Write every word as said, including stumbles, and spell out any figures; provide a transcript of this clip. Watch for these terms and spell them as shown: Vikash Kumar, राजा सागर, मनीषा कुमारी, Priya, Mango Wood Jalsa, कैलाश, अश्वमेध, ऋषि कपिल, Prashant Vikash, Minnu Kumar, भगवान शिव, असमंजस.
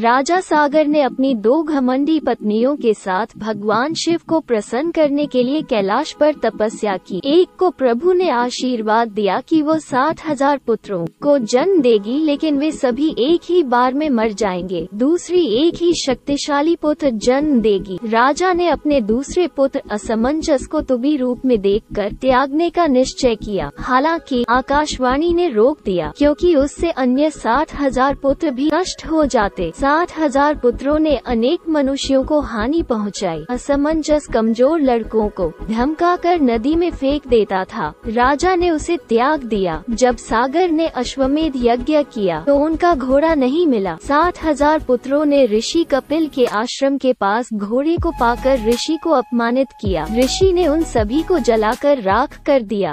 राजा सागर ने अपनी दो घमंडी पत्नियों के साथ भगवान शिव को प्रसन्न करने के लिए कैलाश पर तपस्या की। एक को प्रभु ने आशीर्वाद दिया कि वो सात हजार पुत्रों को जन्म देगी, लेकिन वे सभी एक ही बार में मर जाएंगे। दूसरी एक ही शक्तिशाली पुत्र जन्म देगी। राजा ने अपने दूसरे पुत्र असमंजस को तुबी रूप में देखकर त्यागने का निश्चय किया, हालांकि आकाशवाणी ने रोक दिया क्योंकि उससे अन्य सात हजार पुत्र भी नष्ट हो जाते। सात हजार पुत्रों ने अनेक मनुष्यों को हानि पहुंचाई। असमंजस कमजोर लड़कों को धमकाकर नदी में फेंक देता था। राजा ने उसे त्याग दिया। जब सागर ने अश्वमेध यज्ञ किया तो उनका घोड़ा नहीं मिला। सात हजार पुत्रों ने ऋषि कपिल के आश्रम के पास घोड़े को पाकर ऋषि को अपमानित किया। ऋषि ने उन सभी को जलाकर राख कर दिया।